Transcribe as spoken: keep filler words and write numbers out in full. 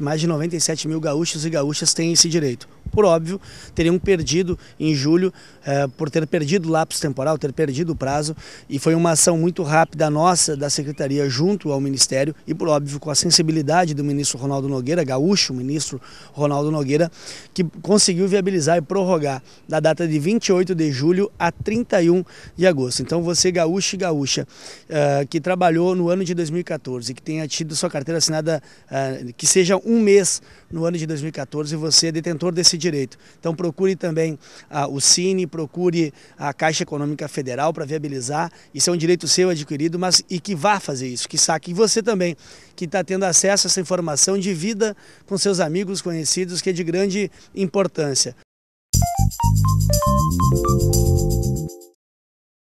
Mais de noventa e sete mil gaúchos e gaúchas têm esse direito. Por óbvio, teriam perdido em julho, eh, por ter perdido o lapso temporal, ter perdido o prazo, e foi uma ação muito rápida nossa, da Secretaria, junto ao Ministério, e por óbvio, com a sensibilidade do ministro Ronaldo Nogueira, gaúcho, ministro Ronaldo Nogueira, que conseguiu viabilizar e prorrogar da data de vinte e oito de julho a trinta e um de agosto. Então você, gaúcho e gaúcha, eh, que trabalhou no ano de dois mil e quatorze, que tenha tido sua carteira assinada, eh, que seja um mês no ano de dois mil e quatorze, você é detentor desse direito. Então procure também ah, o Sine, procure a Caixa Econômica Federal para viabilizar. Isso é um direito seu adquirido, mas e que vá fazer isso, que saque. E você também, que está tendo acesso a essa informação, divida com seus amigos, conhecidos, que é de grande importância.